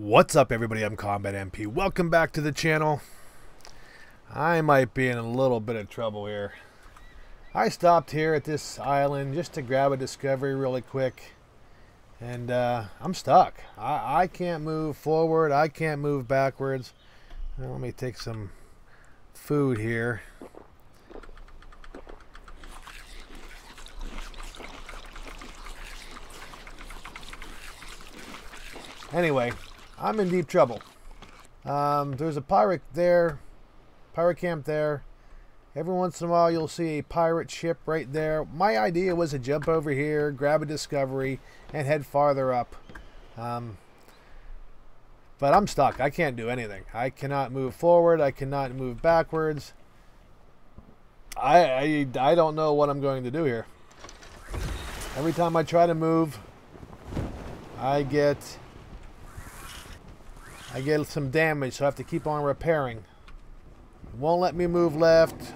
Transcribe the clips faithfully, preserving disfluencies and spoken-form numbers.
What's up, everybody? I'm Combat M P. Welcome back to the channel. I might be in a little bit of trouble here. I stopped here at this island just to grab a discovery really quick, and uh, I'm stuck. I, I can't move forward. I can't move backwards. Now, let me take some food here. Anyway, I'm in deep trouble. Um, there's a pirate there, pirate camp there. Every once in a while you'll see a pirate ship right there. My idea was to jump over here, grab a discovery, and head farther up. Um, but I'm stuck. I can't do anything. I cannot move forward. I cannot move backwards. I, I, I don't know what I'm going to do here. Every time I try to move, I get... I get some damage, so I have to keep on repairing. Won't let me move left.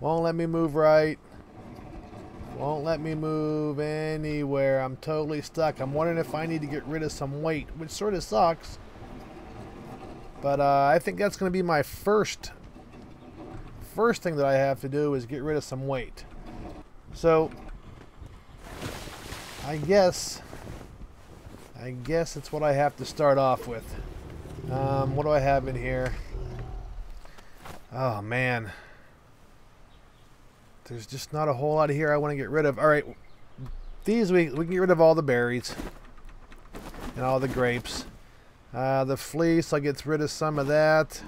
Won't let me move right. Won't let me move anywhere. I'm totally stuck. I'm wondering if I need to get rid of some weight, which sort of sucks. But uh, I think that's going to be my first, first thing that I have to do is get rid of some weight. So, I guess... I guess that's what I have to start off with. Um, what do I have in here? Oh, man. There's just not a whole lot of here I want to get rid of. All right. These, we, we can get rid of all the berries and all the grapes. Uh, the fleece, I'll get rid of some of that.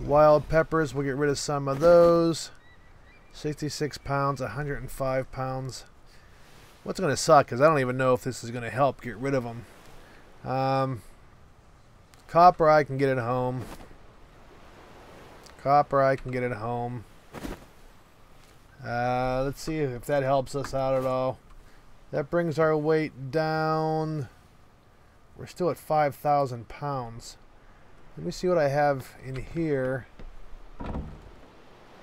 Wild peppers, we'll get rid of some of those. sixty-six pounds, one hundred five pounds. What's going to suck because I don't even know if this is going to help get rid of them. Um, copper I can get at home. Copper I can get at home. Uh, let's see if that helps us out at all. That brings our weight down. We're still at five thousand pounds. Let me see what I have in here.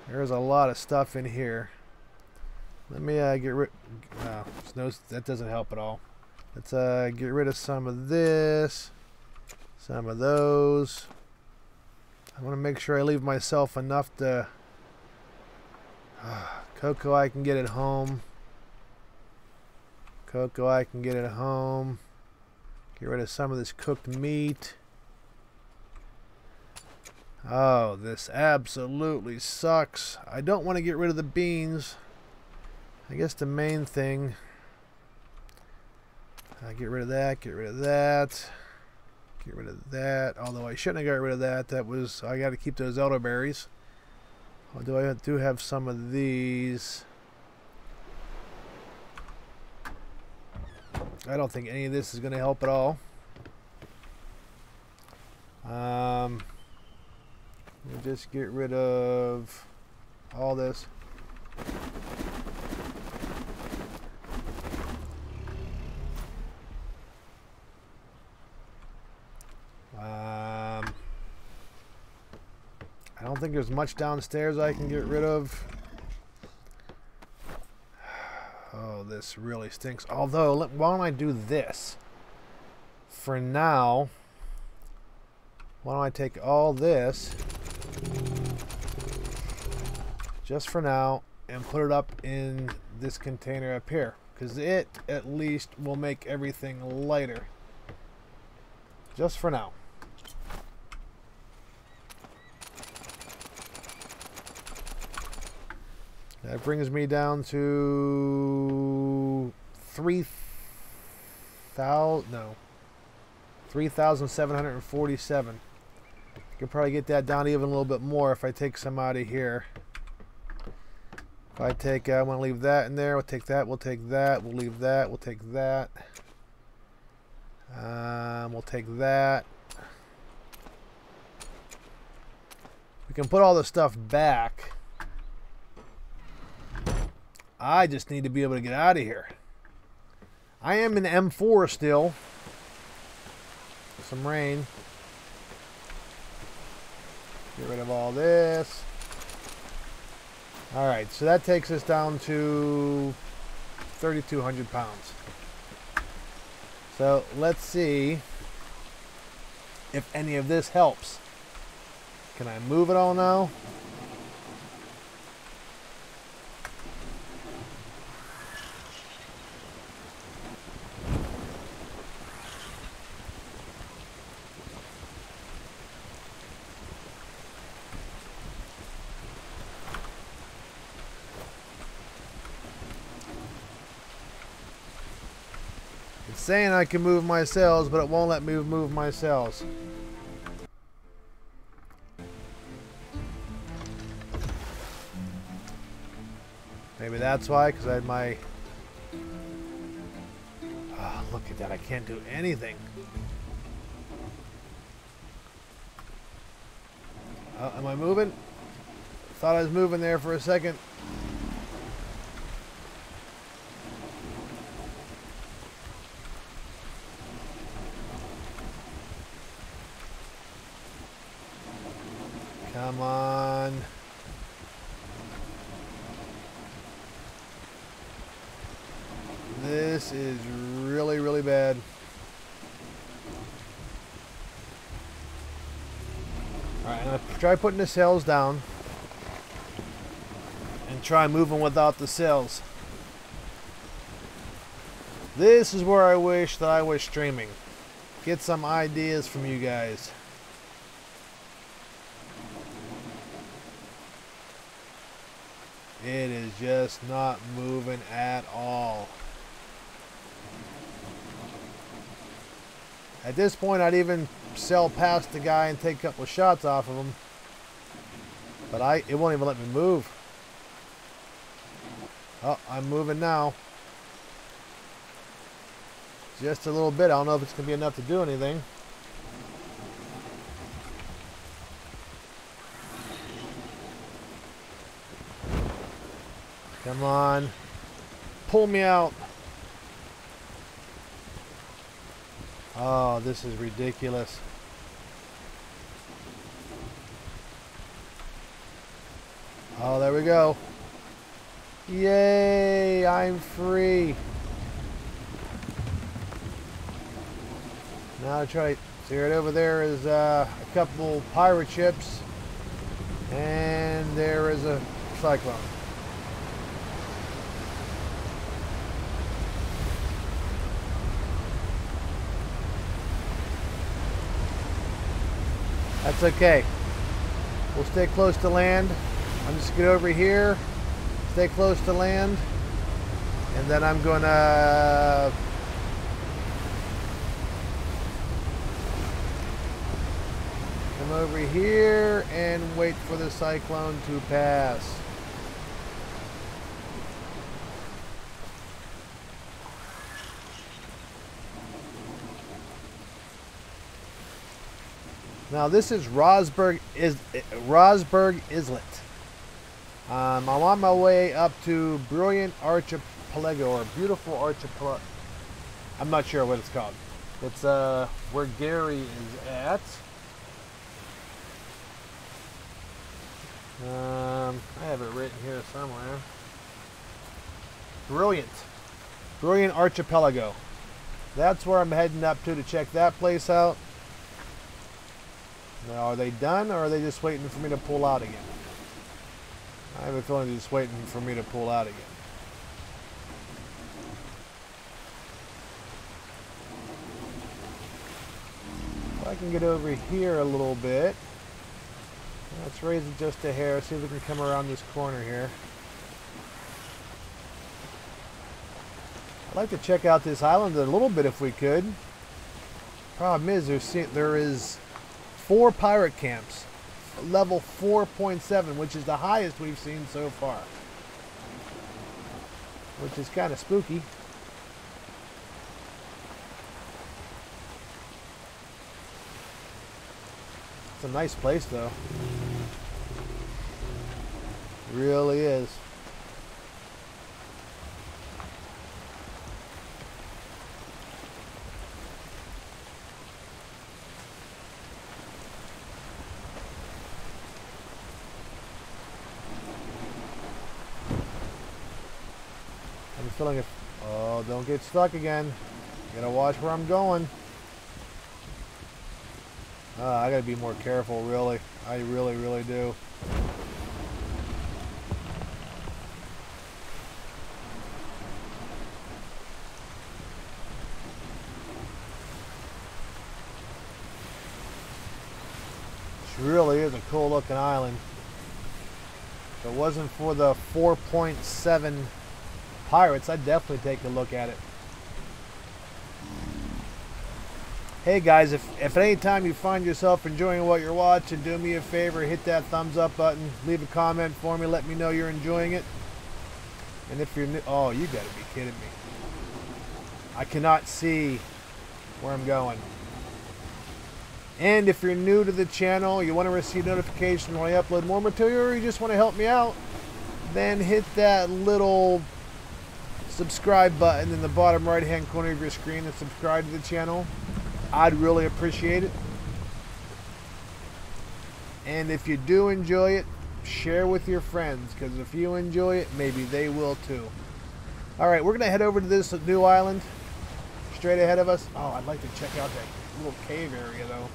There's a lot of stuff in here. Let me uh, get rid. Oh, no, that doesn't help at all. Let's uh, get rid of some of this, some of those. I want to make sure I leave myself enough to. Uh, cocoa I can get at home. Cocoa I can get at home. Get rid of some of this cooked meat. Oh, this absolutely sucks. I don't want to get rid of the beans. I guess the main thing, uh, get rid of that, get rid of that, get rid of that, although I shouldn't have got rid of that. That was, I got to keep those elderberries. Although I do have some of these. I don't think any of this is going to help at all. Um, we'll just get rid of all this. I don't think there's much downstairs I can get rid of. Oh, this really stinks. Although, look, why don't I do this? For now, why don't I take all this, just for now, and put it up in this container up here. Because it, at least, will make everything lighter. Just for now. That brings me down to three thousand, no, three thousand seven hundred forty-seven. Could probably get that down even a little bit more if I take some out of here. If I take, uh, I want to leave that in there, we'll take that, we'll take that, we'll leave that, we'll take that. Um, we'll take that. We can put all this stuff back. I just need to be able to get out of here. I am in M four still. Some rain. Get rid of all this. Alright, so that takes us down to thirty-two hundred pounds. So let's see if any of this helps. Can I move it all now? Saying I can move my cells, but it won't let me move my cells. Maybe that's why, because I had my... Oh, look at that, I can't do anything. Uh, am I moving? Thought I was moving there for a second. Come on. This is really, really bad. All right, I'm gonna try putting the cells down and try moving without the cells. This is where I wish that I was streaming. Get some ideas from you guys. It is just not moving at all. At this point, I'd even sail past the guy and take a couple of shots off of him. But I, it won't even let me move. Oh, I'm moving now. Just a little bit. I don't know if it's going to be enough to do anything. Come on, pull me out. Oh, this is ridiculous. Oh, there we go. Yay, I'm free. Now I try to see right over there is uh, a couple pirate ships and there is a cyclone. That's okay. We'll stay close to land. I'm just gonna get over here, stay close to land, and then I'm gonna come over here and wait for the cyclone to pass. Now this is Rosberg is Rosberg Islet. Um, I'm on my way up to Brilliant Archipelago or Beautiful Archipelago. I'm not sure what it's called. It's uh, where Gary is at. Um, I have it written here somewhere. Brilliant, Brilliant Archipelago. That's where I'm heading up to to check that place out. Now, are they done, or are they just waiting for me to pull out again? I have a feeling they're just waiting for me to pull out again. If I can get over here a little bit. Let's raise it just a hair, see if we can come around this corner here. I'd like to check out this island a little bit if we could. Problem is, there's, there is... four pirate camps, level four point seven, which is the highest we've seen so far, which is kind of spooky. It's a nice place though. It really is. Feeling it. Oh, don't get stuck again. Gotta watch where I'm going. Uh, I gotta be more careful, really. I really, really do. This really is a cool looking island. If it wasn't for the four point seven pirates, I'd definitely take a look at it. Hey guys, if, if at any time you find yourself enjoying what you're watching, do me a favor, hit that thumbs up button, leave a comment for me, let me know you're enjoying it. And if you're new, oh, you gotta be kidding me. I cannot see where I'm going. And if you're new to the channel, you want to receive notification when I upload more material, or you just want to help me out, then hit that little subscribe button in the bottom right hand corner of your screen and subscribe to the channel. I'd really appreciate it. And if you do enjoy it, share with your friends, because if you enjoy it, maybe they will too. Alright, we're gonna head over to this new island straight ahead of us. Oh, I'd like to check out that little cave area though.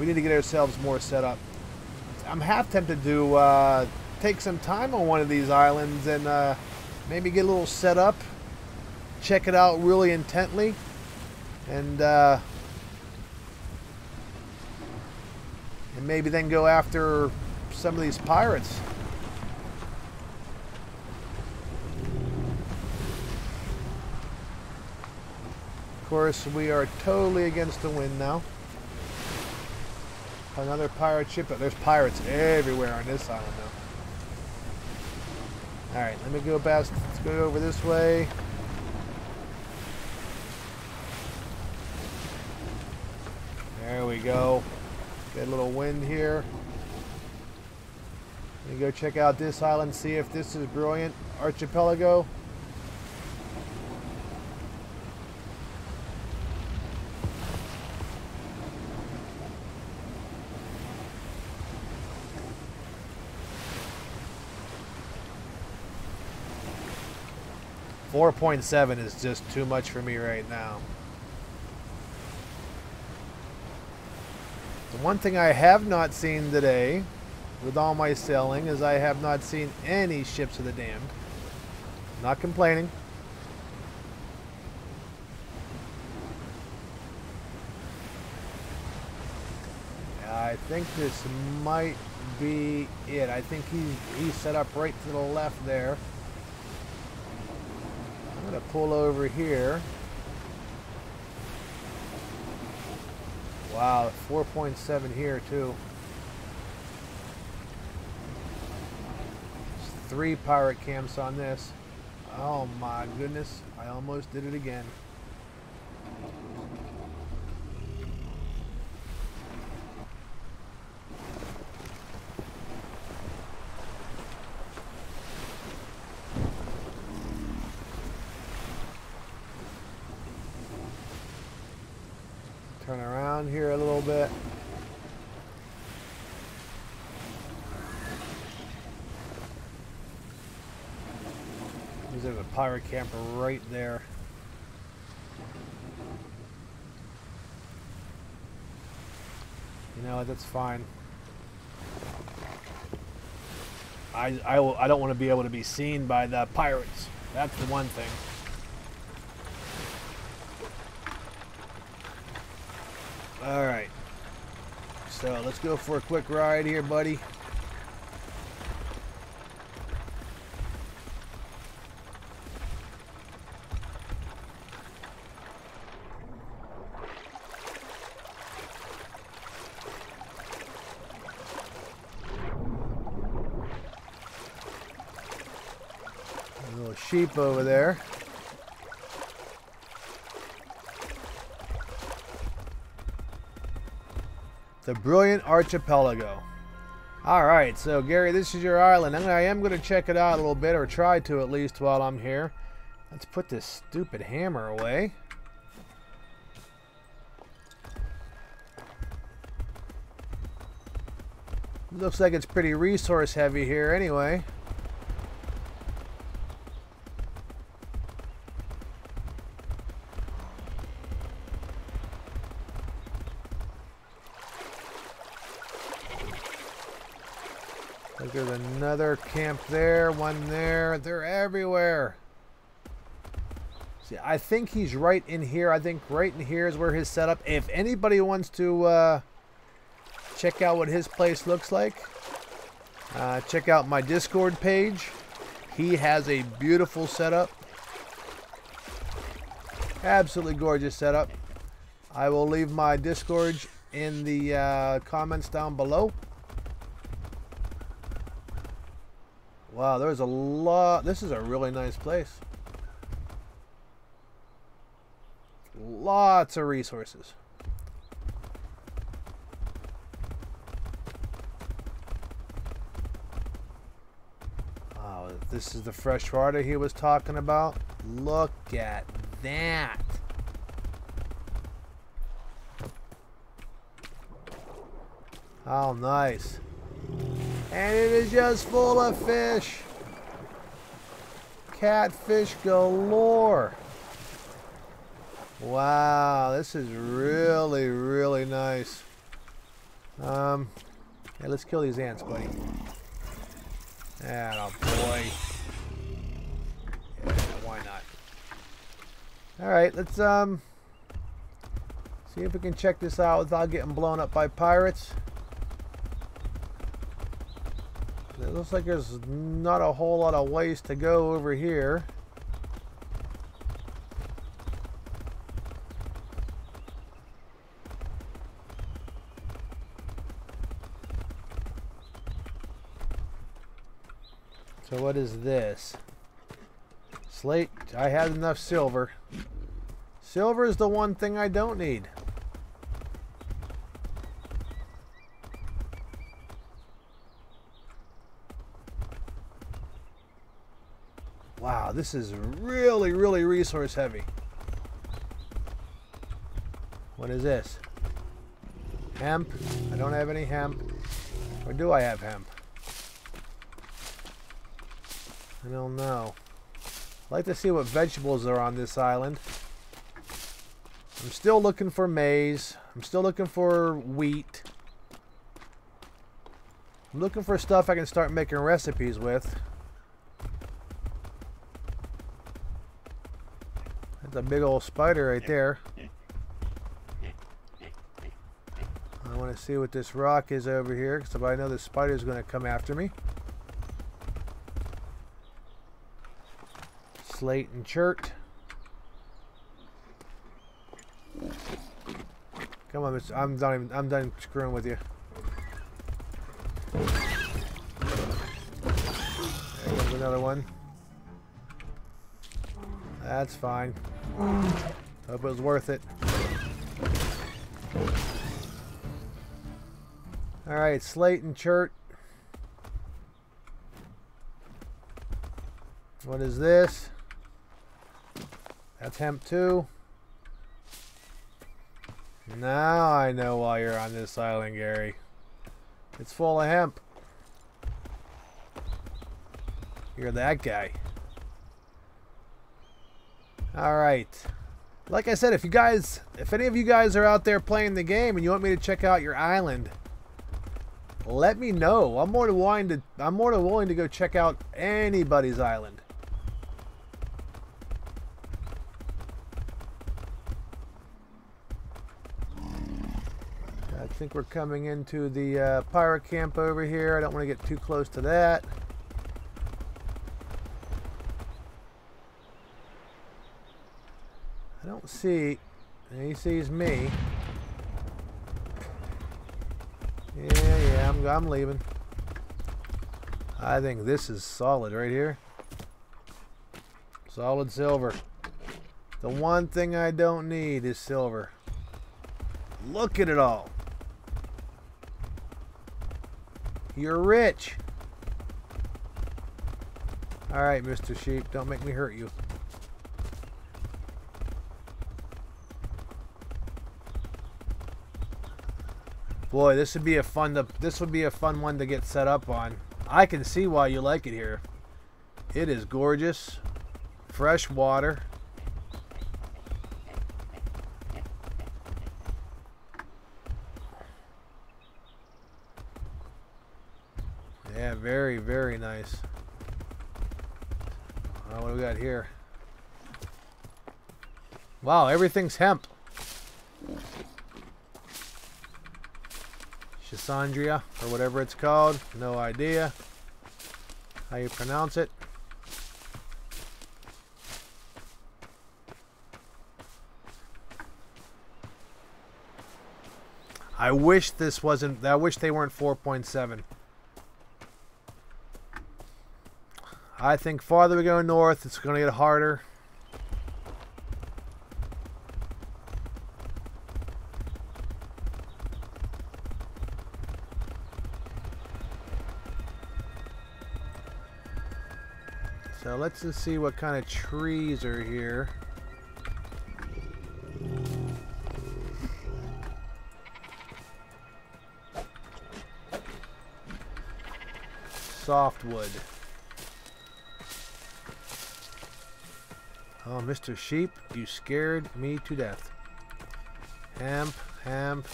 We need to get ourselves more set up. I'm half tempted to uh, take some time on one of these islands and uh, maybe get a little set up, check it out really intently, and uh, and maybe then go after some of these pirates. Of course, we are totally against the wind now. Another pirate ship, but there's pirates everywhere on this island now. All right, let me go past. Let's go over this way. There we go. Get a little wind here. Let me go check out this island, see if this is Brilliant Archipelago. four point seven is just too much for me right now. One thing I have not seen today, with all my sailing, is I have not seen any ships of the damned. Not complaining. I think this might be it. I think he's, he's set up right to the left there. I'm going to pull over here. Wow, four point seven here too. There's three pirate camps on this. Oh my goodness, I almost did it again. Turn around here a little bit. There's a pirate camper right there. You know what, that's fine. I, I, will, I don't want to be able to be seen by the pirates. That's the one thing. All right, so let's go for a quick ride here, buddy. A little sheep over there. The Brilliant Archipelago. All right, so Gary, this is your island. I am going to check it out a little bit, or try to at least while I'm here. Let's put this stupid hammer away. Looks like it's pretty resource heavy here anyway. Like there's another camp there, one there. They're everywhere. See, I think he's right in here. I think right in here is where his setup. If anybody wants to uh, check out what his place looks like, uh, check out my Discord page. He has a beautiful setup. Absolutely gorgeous setup. I will leave my Discord in the uh, comments down below. Wow, there's a lot. This is a really nice place. Lots of resources. Oh, this is the fresh water he was talking about. Look at that. How nice. And it is just full of fish. Catfish galore. Wow, this is really, really nice. Um, yeah, let's kill these ants, buddy. Ah, boy. Yeah, why not? All right, let's um see if we can check this out without getting blown up by pirates. It looks like there's not a whole lot of ways to go over here. So what is this? Slate. I had enough silver. Silver is the one thing I don't need. Wow, this is really, really resource heavy. What is this? Hemp. I don't have any hemp. Or do I have hemp? I don't know. I'd like to see what vegetables are on this island. I'm still looking for maize. I'm still looking for wheat. I'm looking for stuff I can start making recipes with. That's a big old spider right there. I want to see what this rock is over here, because I know the spider's going to come after me. Slate and chert. Come on, Mister I'm done. Even, I'm done screwing with you. There comes another one. That's fine. Hope it was worth it. All right, slate and chert. What is this? That's hemp too. Now I know why you're on this island, Gary. It's full of hemp. You're that guy. All right. Like I said, if you guys, if any of you guys are out there playing the game and you want me to check out your island, let me know. I'm more than willing to. I'm more than willing to go check out anybody's island. I think we're coming into the uh, pirate camp over here. I don't want to get too close to that. I don't see... He sees me. Yeah, yeah, I'm, I'm leaving. I think this is solid right here. Solid silver. The one thing I don't need is silver. Look at it all. You're rich. All right, Mister Sheep, don't make me hurt you. Boy, this would be a fun to, this would be a fun one to get set up on. I can see why you like it here. It is gorgeous, fresh water. Yeah, very, very nice. Uh, what do we got here? Wow, everything's hemp. Chisandria, or whatever it's called. No idea how you pronounce it. I wish this wasn't, I wish they weren't four point seven. I think farther we go north, it's going to get harder. So let's just see what kind of trees are here. Softwood. Oh, Mister Sheep, you scared me to death. Hemp, hemp.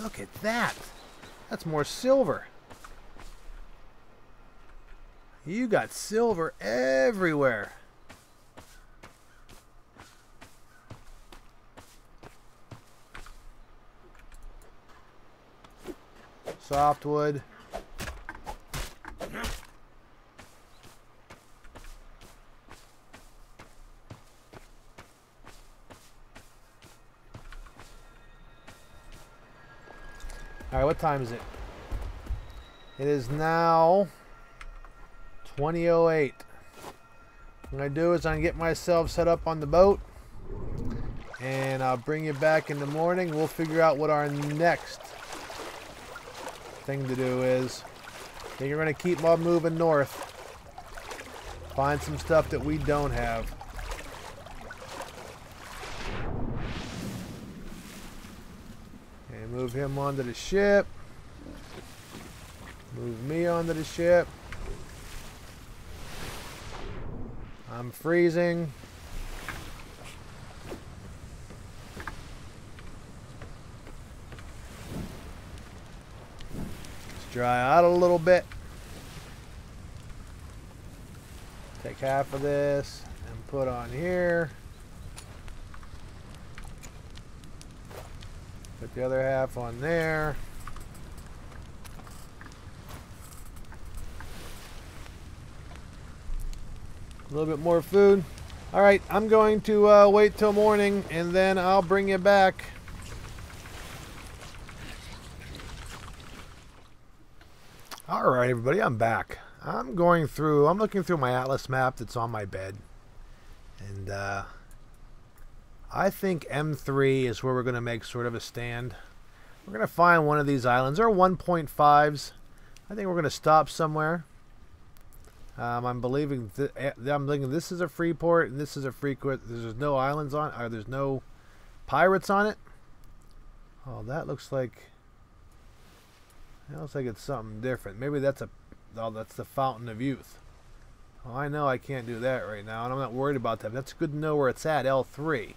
Look at that. That's more silver. You got silver everywhere. Softwood. All right, what time is it? It is now twenty oh eight. What I do is I get myself set up on the boat, and I'll bring you back in the morning. We'll figure out what our next thing to do is. Then you're going to keep on moving north, find some stuff that we don't have. And move him onto the ship, move me onto the ship. I'm freezing. Dry out a little bit. Take half of this and put on here. Put the other half on there. A little bit more food. All right, I'm going to uh, wait till morning, and then I'll bring you back. All right, everybody, I'm back. I'm going through, I'm looking through my Atlas map that's on my bed. And uh, I think M three is where we're going to make sort of a stand. We're going to find one of these islands. There are one point fives. I think we're going to stop somewhere. Um, I'm believing, th I'm thinking this is a Freeport, and this is a Freeport. There's no islands on it, or there's no pirates on it. Oh, that looks like... It looks like it's something different. Maybe that's a, oh, that's the Fountain of Youth. Oh, I know I can't do that right now, and I'm not worried about that. That's good to know where it's at, L three.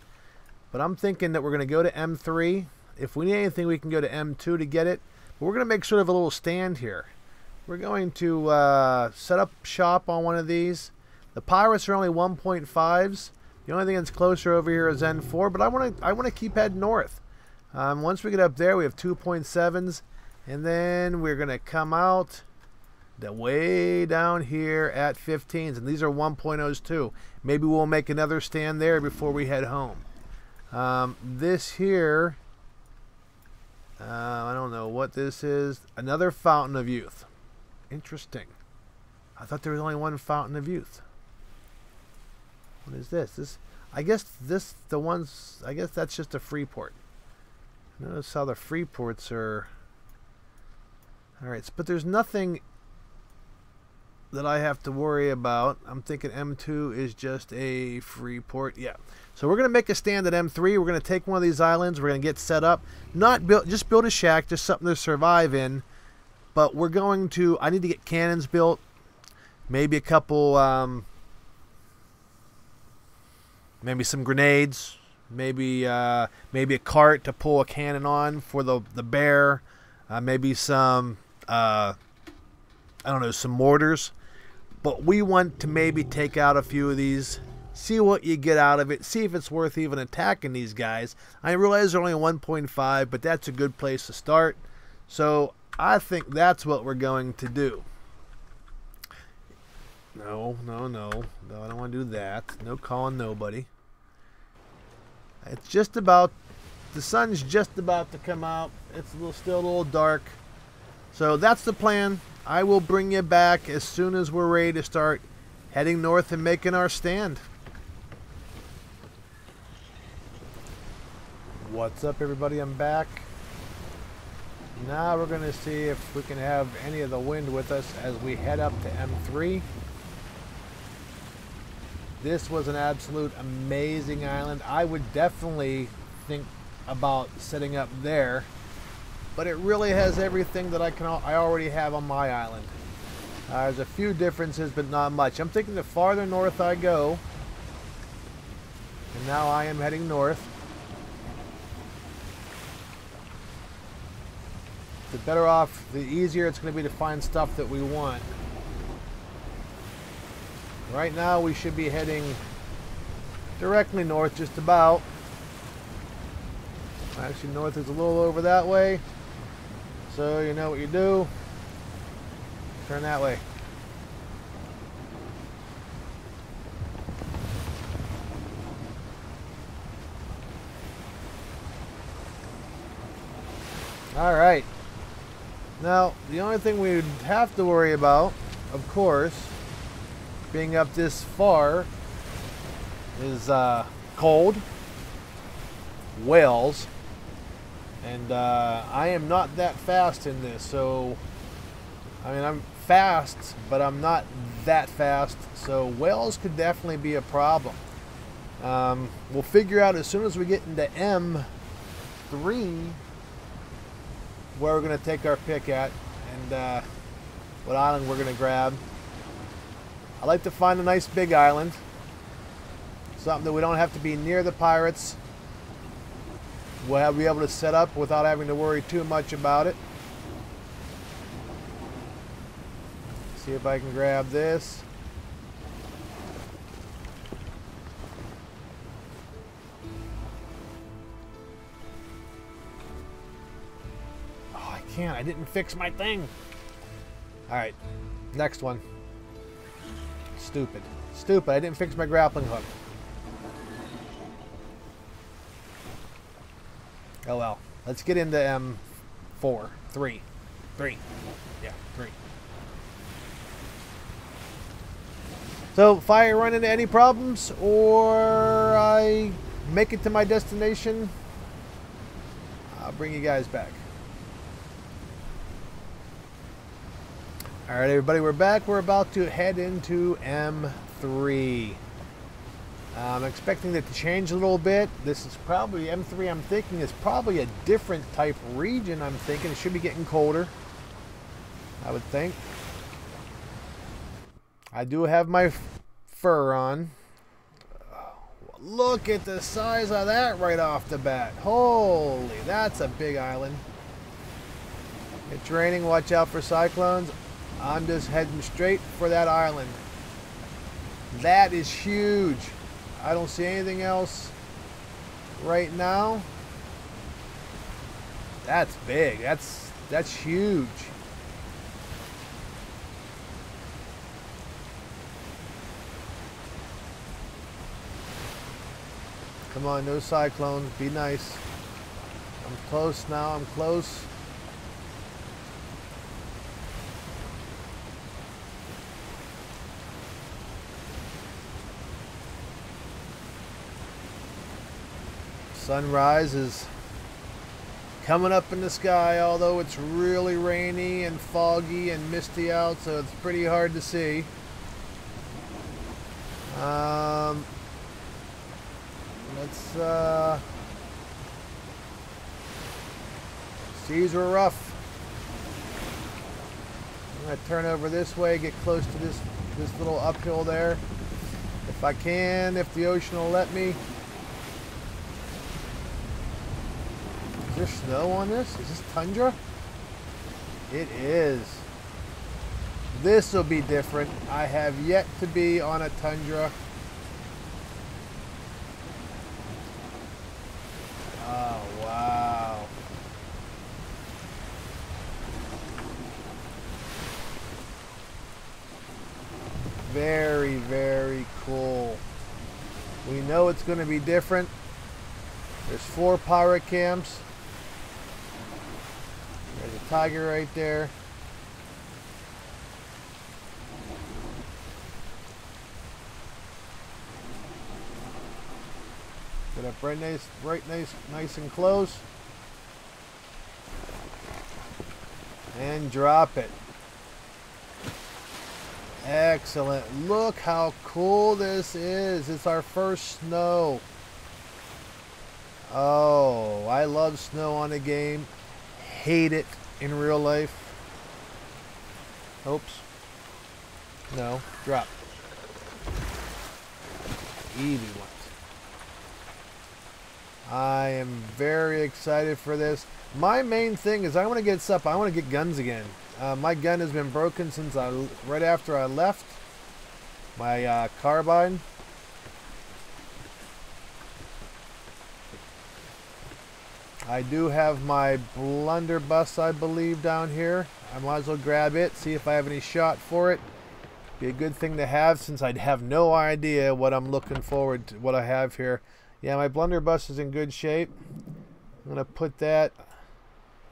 But I'm thinking that we're going to go to M three. If we need anything, we can go to M two to get it. But we're going to make sort of a little stand here. We're going to uh, set up shop on one of these. The pirates are only one point fives. The only thing that's closer over here is N four, but I want to I want to keep heading north. Um, once we get up there, we have two point sevens. And then we're going to come out the way down here at fifteens. And these are one point ohs too. Maybe we'll make another stand there before we head home. Um, this here, uh, I don't know what this is. Another Fountain of Youth. Interesting. I thought there was only one Fountain of Youth. What is this? This, I guess this, the ones, I guess that's just a Freeport. Notice how the Freeports are... All right, but there's nothing that I have to worry about. I'm thinking M two is just a Freeport. Yeah. So we're going to make a stand at M three. We're going to take one of these islands. We're going to get set up. Not build, just build a shack, just something to survive in. But we're going to, I need to get cannons built. Maybe a couple, um, maybe some grenades. Maybe, uh, maybe a cart to pull a cannon on for the, the bear. uh, maybe some, uh, I don't know, some mortars. But we want to maybe take out a few of these, see what you get out of it, see if it's worth even attacking these guys. I realize they're only one point five, but that's a good place to start. So I think that's what we're going to do. No, no, no, no, I don't want to do that. No calling nobody. It's just about, the sun's just about to come out. It's a little, still a little dark. So that's the plan. I will bring you back as soon as we're ready to start heading north and making our stand. What's up, everybody? I'm back. Now we're going to see if we can have any of the wind with us as we head up to M three. This was an absolute amazing island. I would definitely think about setting up there, but it really has everything that I can I already have on my island. Uh, there's a few differences, but not much. I'm thinking the farther north I go, and now I am heading north, the better off, the easier it's going to be to find stuff that we want. Right now we should be heading directly north, just about. Actually, north is a little over that way, so you know what you do. Turn that way. All right. Now, the only thing we would have to worry about, of course, being up this far, is uh, cold, whales, and uh, I am not that fast in this. So, I mean, I'm fast, but I'm not that fast. So whales could definitely be a problem. Um, we'll figure out as soon as we get into M three. Where we're going to take our pick at, and uh, what island we're going to grab. I like to find a nice big island, something that we don't have to be near the pirates. We'll be able to set up without having to worry too much about it. See if I can grab this. I didn't fix my thing. Alright, next one. Stupid. Stupid. I didn't fix my grappling hook. Oh well. Let's get into M four. Three. Three. Yeah, three. So, if I run into any problems or I make it to my destination, I'll bring you guys back. All right, everybody, we're back. We're about to head into M three. I'm expecting it to change a little bit. This is probably M three, I'm thinking, is probably a different type region, I'm thinking. It should be getting colder, I would think. I do have my fur on. Look at the size of that right off the bat. Holy, that's a big island. It's raining. Watch out for cyclones. I'm just heading straight for that island. That is huge. I don't see anything else right now. That's big. That's that's huge. Come on, no cyclones. Be nice. I'm close now. I'm close. Sunrise is coming up in the sky, although it's really rainy and foggy and misty out, so it's pretty hard to see. Um, let's, uh, seas were rough. I'm going to turn over this way, get close to this, this little uphill there. If I can, if the ocean will let me. Is there snow on this? Is this tundra? It is. This will be different. I have yet to be on a tundra. Oh, wow. Very, very cool. We know it's going to be different. There's four pirate camps. There's a tiger right there. Get up right nice, right nice, nice and close. And drop it. Excellent. Look how cool this is. It's our first snow. Oh, I love snow on a game. Hate it in real life. Oops. No, drop. Easy ones. I am very excited for this. My main thing is I want to get sup. I want to get guns again. Uh, my gun has been broken since I right after I left. My uh, carbine. I do have my blunderbuss, I believe, down here. I might as well grab it, see if I have any shot for it. Be a good thing to have since I'd have no idea what I'm looking forward to, what I have here. Yeah, my blunderbuss is in good shape. I'm gonna put that.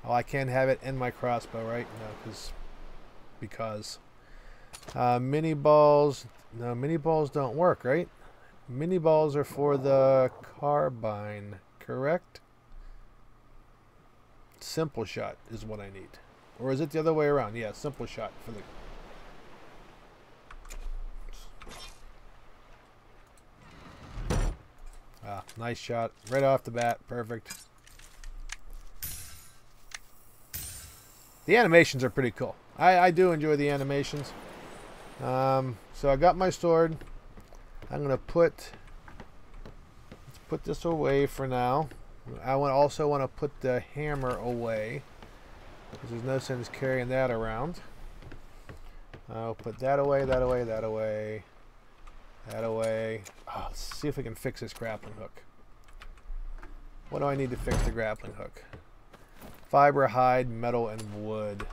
Oh, I can't have it in my crossbow, right? No, because because uh, mini balls. No, mini balls don't work, right? Mini balls are for the carbine, correct? Simple shot is what I need. Or is it the other way around? Yeah, simple shot for the... Ah, nice shot. Right off the bat. Perfect. The animations are pretty cool. I, I do enjoy the animations. Um, so I got my sword. I'm going to put... Let's put this away for now. I want also want to put the hammer away because there's no sense carrying that around. I'll put that away, that away, that away, that away. Oh, let's see if we can fix this grappling hook. What do I need to fix the grappling hook? Fiber, hide, metal, and wood.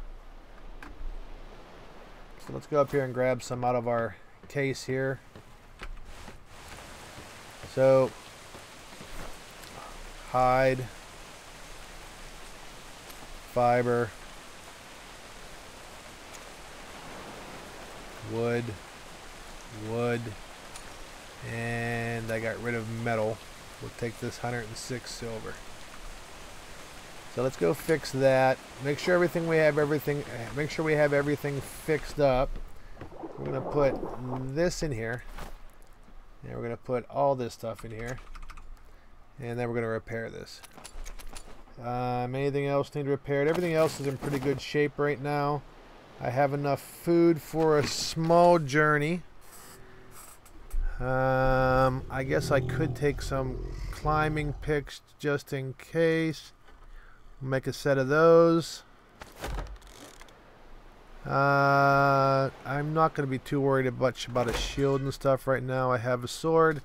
So let's go up here and grab some out of our case here. So. Hide, fiber, wood, wood, and I got rid of metal. We'll take this one hundred six silver. So let's go fix that. Make sure everything we have everything. Make sure we have everything fixed up. We're gonna put this in here, and we're gonna put all this stuff in here. And then we're going to repair this. Um, anything else need repaired? Everything else is in pretty good shape right now. I have enough food for a small journey. Um, I guess I could take some climbing picks just in case. Make a set of those. Uh, I'm not going to be too worried much about a shield and stuff right now. I have a sword.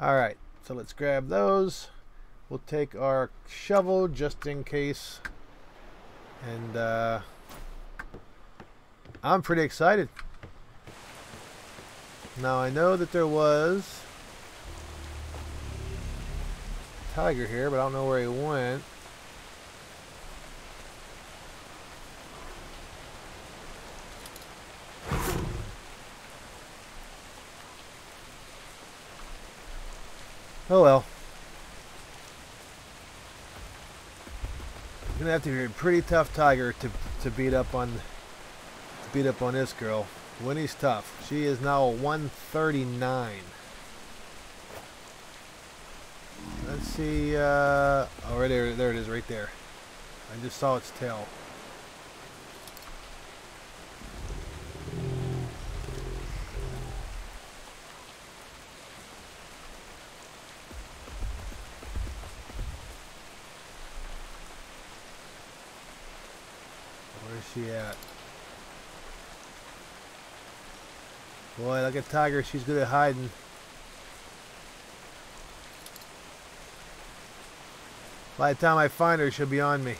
All right. So let's grab those. We'll take our shovel just in case. And uh, I'm pretty excited. Now I know that there was a tiger here, but I don't know where he went. Oh well. Gonna have to be a pretty tough tiger to to beat up on to beat up on this girl. Winnie's tough. She is now a one thirty-nine. Let's see. Uh, oh, right there, there it is, right there. I just saw its tail. she at? Boy, like a tiger, she's good at hiding. By the time I find her, she'll be on me. I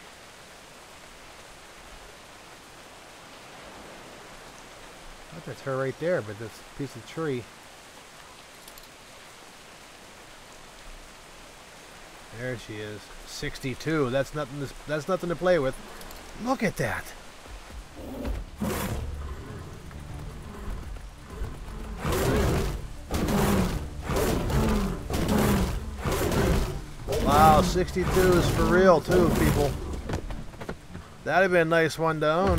thought that's her right there, but this piece of tree. There she is. sixty-two. That's nothing to, that's nothing to play with. Look at that. Wow, sixty-two is for real too, people. That'd have been a nice one to own.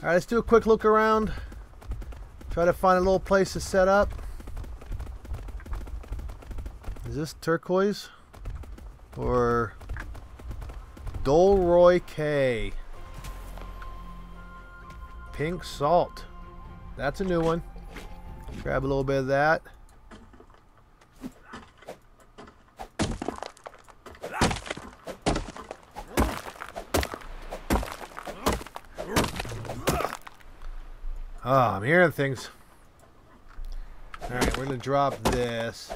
Alright, let's do a quick look around. Try to find a little place to set up. Is this turquoise? Or Door War K. Pink salt. That's a new one. Grab a little bit of that. Oh, I'm hearing things. Alright, we're gonna drop this.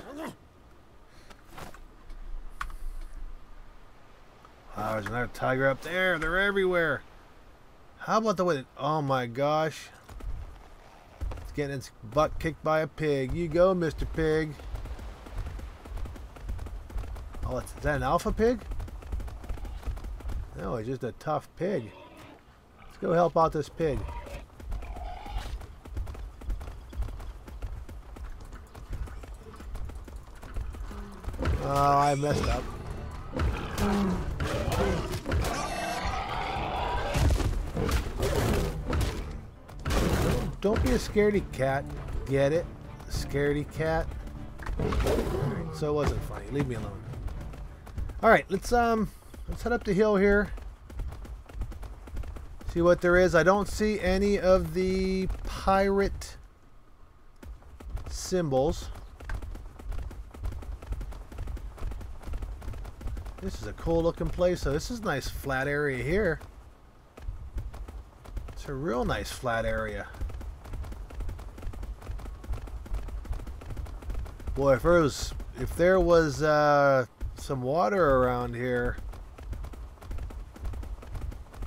Oh, there's another tiger up there. They're everywhere. How about the way that... Oh, my gosh. It's getting its butt kicked by a pig. You go, Mister Pig. Oh, it's, is that an alpha pig? No, it's just a tough pig. Let's go help out this pig. Oh, I messed up. Don't be a scaredy cat. Get it? Scaredy cat. Alright, so it wasn't funny. Leave me alone. Alright, let's um let's head up the hill here. See what there is. I don't see any of the pirate symbols. This is a cool looking place, so this is a nice flat area here. It's a real nice flat area. Boy, if there was, if there was uh, some water around here,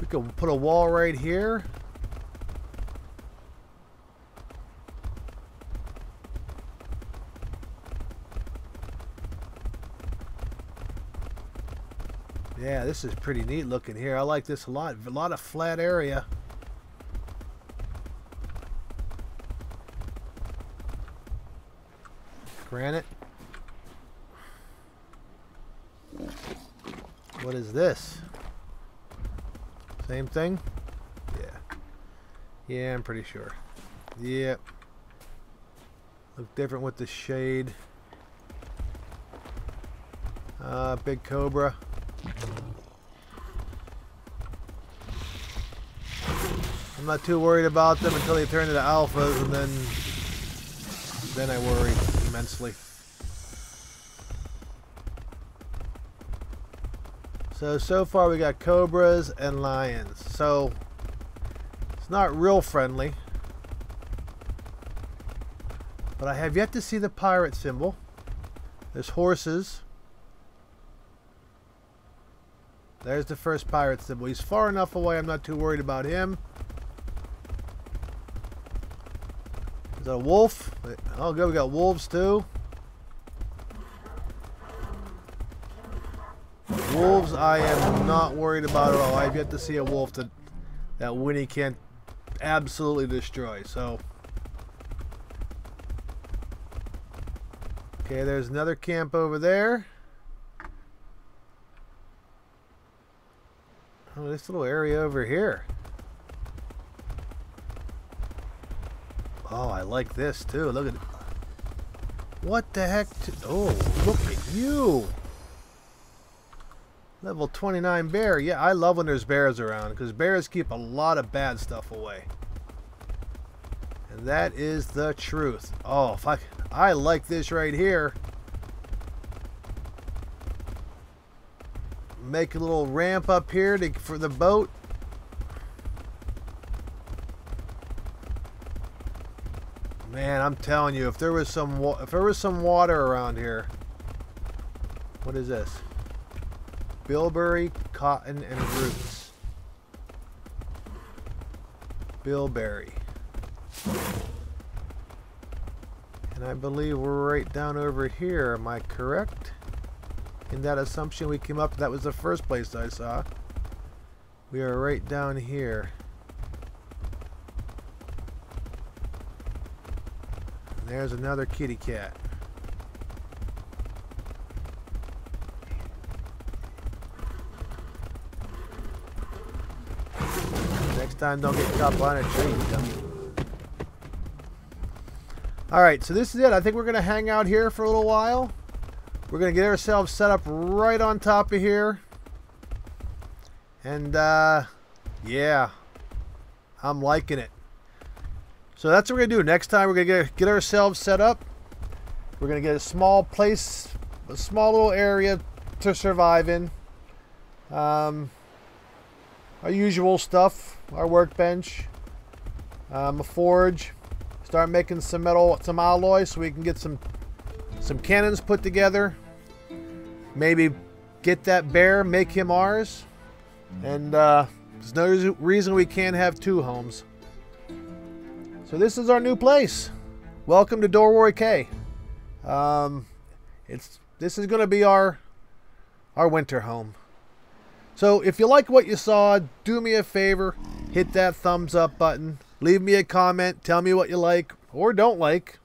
we could put a wall right here. Yeah, this is pretty neat looking here. I like this a lot. A lot of flat area. Granite. What is this? Same thing? Yeah. Yeah, I'm pretty sure. Yep. Look different with the shade. Uh, big cobra. I'm not too worried about them until they turn into alphas, and then then I worry immensely. So so far we got cobras and lions. So it's not real friendly. But I have yet to see the pirate symbol. There's horses. There's the first pirate symbol. He's far enough away, I'm not too worried about him. Is that a wolf? Oh, good, we got wolves too. Wolves, I am not worried about at all. I've yet to see a wolf that, that Winnie can't absolutely destroy, so. Okay, there's another camp over there. Oh, this little area over here. Oh, I like this too. Look at it. What the heck? Oh, look at you. Level twenty-nine bear. Yeah, I love when there's bears around because bears keep a lot of bad stuff away. And that is the truth. Oh, fuck. I like this right here. make a little ramp up here to, for the boat. Man, I'm telling you, if there was some wa if there was some water around here. What is this? Bilberry, cotton, and roots. Bilberry. And I believe we're right down over here. Am I correct? In that assumption we came up, that was the first place I saw. We are right down here. And there's another kitty cat. Next time don't get caught on a tree, dummy. Alright, so this is it. I think we're going to hang out here for a little while. We're going to get ourselves set up right on top of here. And, uh, yeah. I'm liking it. So that's what we're going to do. Next time, we're going to get, get ourselves set up. We're going to get a small place, a small little area to survive in. Um, our usual stuff. Our workbench. Um, a forge. Start making some metal, some alloy, so we can get some some cannons put together. Maybe get that bear, make him ours. And uh, there's no reason we can't have two homes. So this is our new place. Welcome to Door War K. Um, it's this is going to be our our winter home. So if you like what you saw, do me a favor, hit that thumbs up button. Leave me a comment, tell me what you like or don't like.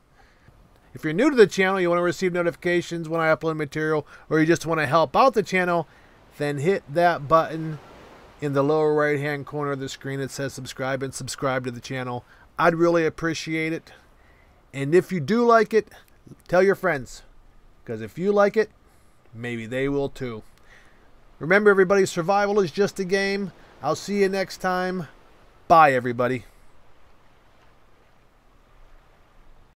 If you're new to the channel, you want to receive notifications when I upload material, or you just want to help out the channel, then hit that button in the lower right hand corner of the screen that says subscribe, and subscribe to the channel. I'd really appreciate it. And if you do like it, tell your friends, because if you like it, maybe they will too. Remember everybody, survival is just a game. I'll see you next time. Bye everybody.